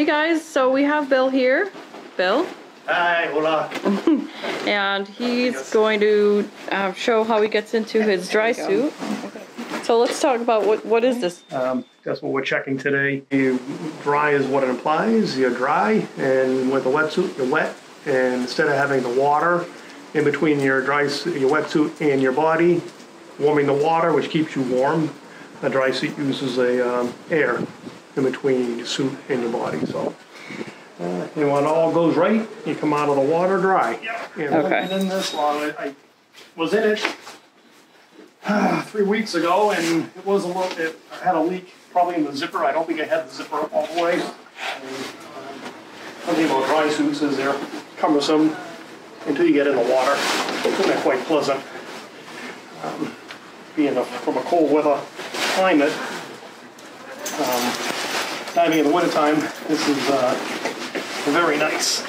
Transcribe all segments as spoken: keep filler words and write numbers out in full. Hey guys, so we have Bill here. Bill? Hi, hola. And he's going to uh, show how he gets into his dry suit. So let's talk about what what is this? Um, that's what we're checking today. You, dry is what it implies. You're dry, and with a wetsuit, you're wet. And instead of having the water in between your dry your wetsuit and your body, warming the water, which keeps you warm, a dry suit uses a um, air in between your suit and your body. So, uh, and when all goes right, you come out of the water dry. Yep. And okay. I've been in this long. I, I was in it Uh, three weeks ago, and it was a little. It had a leak, probably in the zipper. I don't think I had the zipper up all the way. Something about dry suits is they're cumbersome until you get in the water. It's not quite pleasant. Um, being a, from a cold weather climate, um, diving in the wintertime, this is uh, very nice.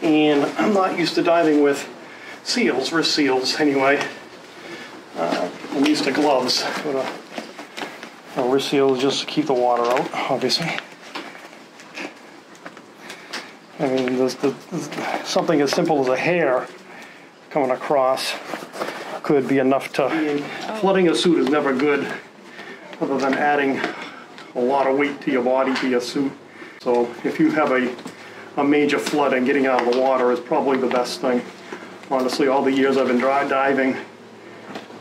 And I'm not used to diving with seals, wrist seals, anyway. Uh, I'm used to gloves, but a, a wrist seal is just to keep the water out, obviously. I mean, there's, there's, something as simple as a hair coming across could be enough to... Oh. Flooding a suit is never good, other than adding a lot of weight to your body, to your suit. So if you have a, a major flood and getting out of the water is probably the best thing. Honestly, all the years I've been dry diving,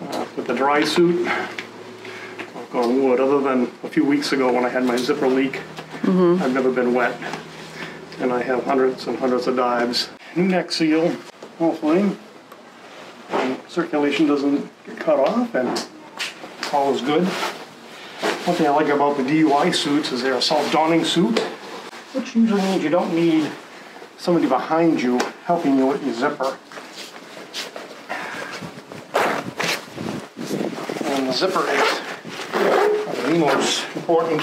Uh, with the dry suit, knock on wood, other than a few weeks ago when I had my zipper leak, mm-hmm. I've never been wet. And I have hundreds and hundreds of dives. New neck seal, hopefully. And circulation doesn't get cut off, and all is good. One thing I like about the D U I suits is they're a self-donning suit, which usually means you don't need somebody behind you helping you with your zipper. The zipper is the most important,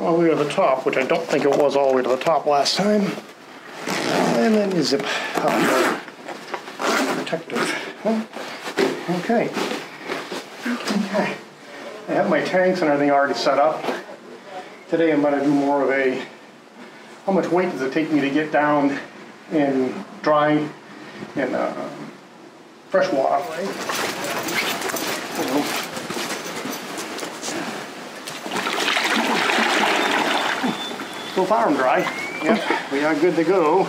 all the way to the top, which I don't think it was all the way to the top last time. And then you zip up. Protective. Huh? Okay. Okay. I have my tanks and everything already set up. Today I'm going to do more of a, how much weight does it take me to get down and dry and uh, fresh water. So far I'm dry. Yep, we are good to go.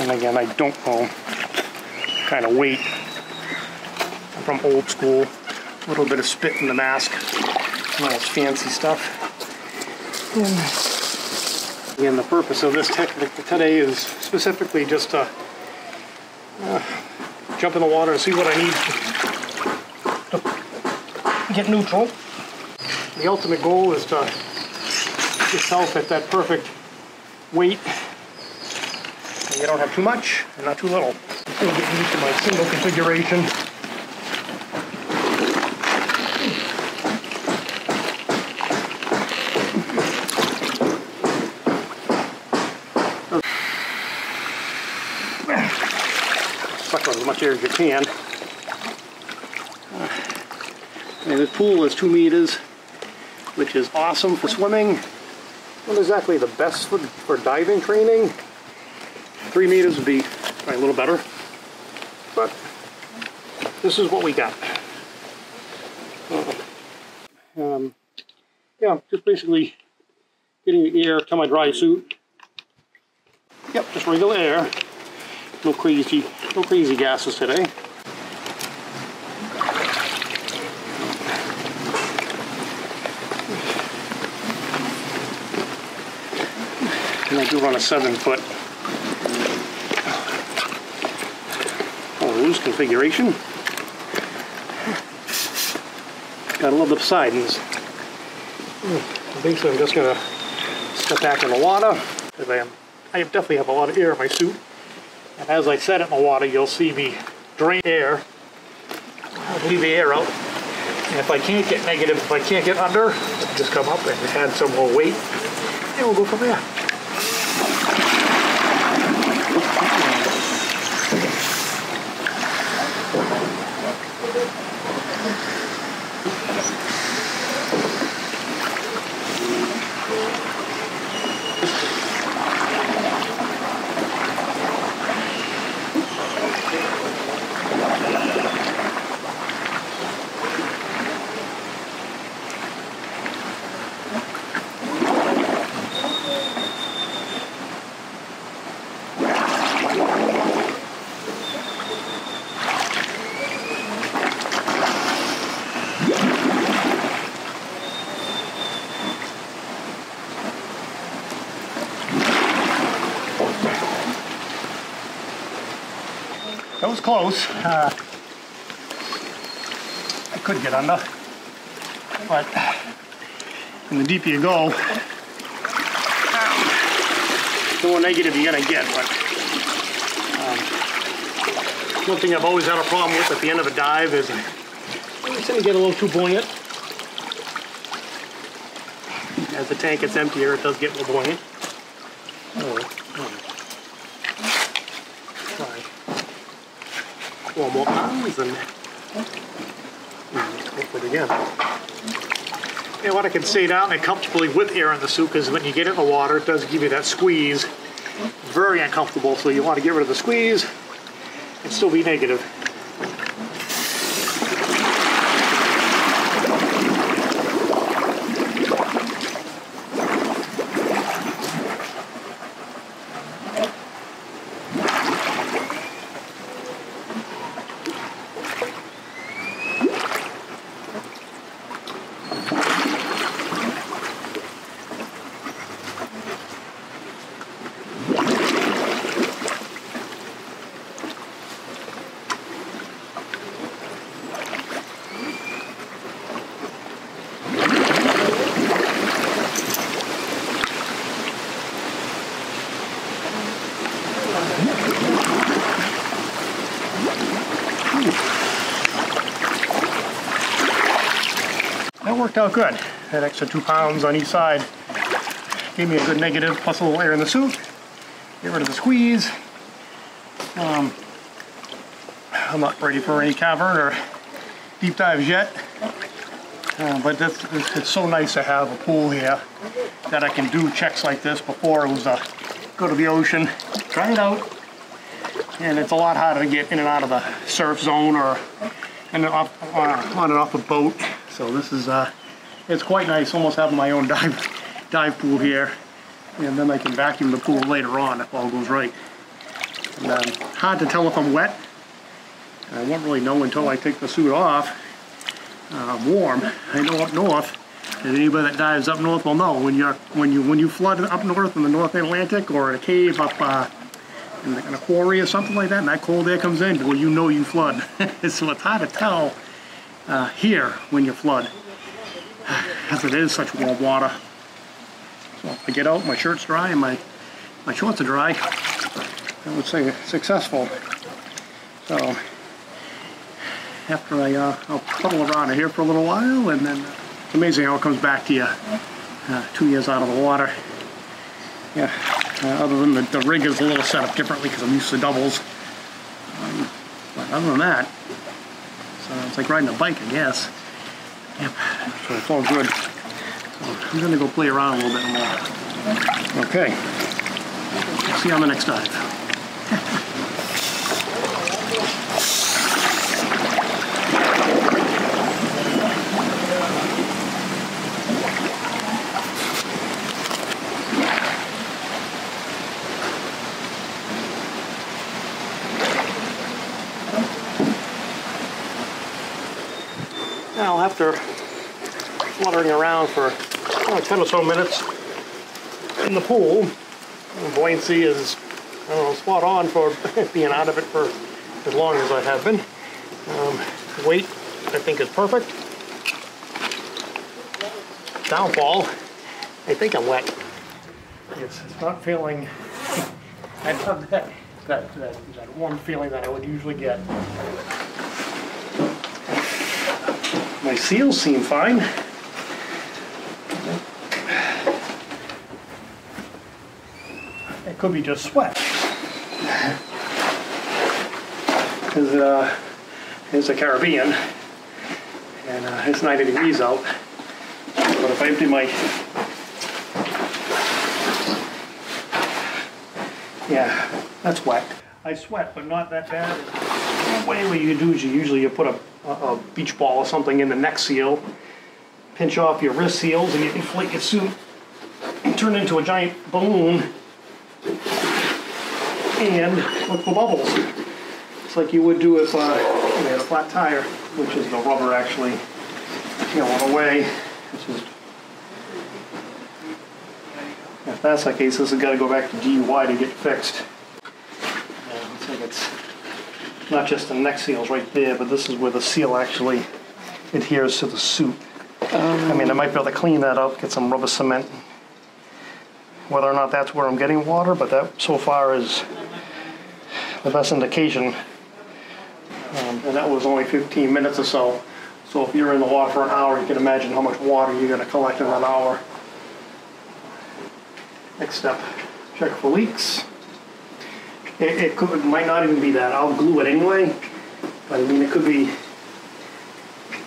And again, I don't know what kind of weight. I'm from old school. A little bit of spit in the mask. Not as fancy stuff. Again, the purpose of this technique today is specifically just to uh, jump in the water and see what I need to get neutral. The ultimate goal is to get yourself at that perfect weight. And you don't have too much and not too little. I'm still getting used to my single configuration. Suck out as much air as you can. Uh, and this pool is two meters, which is awesome for swimming. Not exactly the best for, for diving training. Three meters would be probably a little better. But this is what we got. Um, yeah, just basically getting the air to my dry suit. Yep, just regular air. No crazy, no crazy gases today. And I do run a seven foot hose configuration. Gotta love the Poseidons. Basically, I'm just gonna step back in the water because I am, I definitely have a lot of air in my suit. And as I set it in the water, you'll see me drain air, I'll leave the air out. And if I can't get negative, if I can't get under, I'll just come up and add some more weight, and we'll go from there. That was close. Uh, I could get under, but and the deeper you go, the more negative you're gonna get. But um, one thing I've always had a problem with at the end of a dive is it's gonna get a little too buoyant. As the tank gets emptier, it does get more buoyant. Oh, oh. Sorry. Four more pounds and, and open it again. And what I can say down there comfortably with air in the suit, because when you get in the water, it does give you that squeeze. Very uncomfortable, so you want to get rid of the squeeze and still be negative. That worked out good. That extra two pounds on each side gave me a good negative, plus a little air in the suit. Get rid of the squeeze. Um, I'm not ready for any cavern or deep dives yet, uh, but that's, it's, it's so nice to have a pool here that I can do checks like this. Before it was a go to the ocean, try it out, and it's a lot harder to get in and out of the surf zone or in and off, uh, on and off a boat. So this is, uh, it's quite nice, almost having my own dive, dive pool here. And then I can vacuum the pool later on if all goes right. And, um, hard to tell if I'm wet. I won't really know until I take the suit off. Uh, warm. I know up north, and anybody that dives up north will know, when, you're, when, you, when you flood up north in the North Atlantic or in a cave up uh, in, the, in a quarry or something like that, and that cold air comes in, well, you know you flood. So it's hard to tell. Uh, here when you flood, as it is such warm water. So if I get out, my shirt's dry and my, my shorts are dry, I would say successful. So after I, uh, I'll puddle around here for a little while, and then it's amazing how it comes back to you uh, two years out of the water. Yeah, uh, other than the, the rig is a little set up differently because I'm used to doubles. Um, but other than that, Uh, it's like riding a bike, I guess. Yep, so it's all good. So I'm gonna go play around a little bit more. Okay, see you on the next dive. Now, after fluttering around for oh, ten or so minutes in the pool, buoyancy is, I don't know, spot on for being out of it for as long as I have been. Um, weight, I think, is perfect. Downfall, I think I'm wet. It's, it's not feeling, I love that, that, that, that warm feeling that I would usually get. My seals seem fine. It could be just sweat. Because uh, it's the Caribbean, and uh, it's ninety degrees out. But if I empty my, yeah, that's wet. I sweat, but not that bad. The way what you do is you usually you put a a beach ball or something in the neck seal, pinch off your wrist seals, and you inflate your suit and turn it into a giant balloon and look for bubbles. It's like you would do if uh, you had a flat tire, which is the rubber actually going away. Just, if that's the case, this has got to go back to D U I to get fixed. Yeah, looks like it's not just the neck seals right there, but this is where the seal actually adheres to the suit. Um, I mean, I might be able to clean that up, get some rubber cement. Whether or not that's where I'm getting water, but that so far is the best indication. Um, and that was only fifteen minutes or so. So if you're in the water for an hour, you can imagine how much water you're going to collect in an hour. Next step, check for leaks. It, it, could, it might not even be that. I'll glue it anyway. But I mean, it could be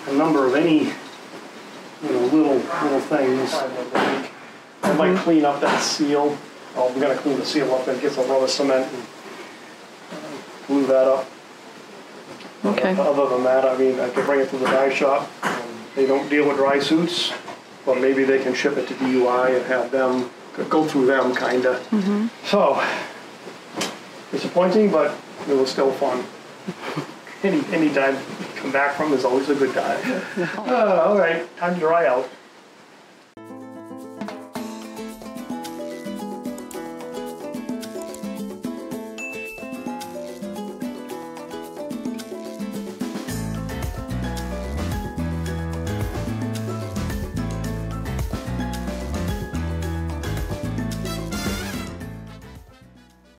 a number of any you know, little little things. I might clean up that seal. Oh, we're going to clean the seal up and get some rubber cement and glue that up. Okay. Other than that, I mean, I could bring it to the dye shop. They don't deal with dry suits, but maybe they can ship it to D U I and have them go through them, kind of. Mm-hmm. So, disappointing, but it was still fun. Any any dive you come back from is always a good dive. Uh, all right, time to dry out.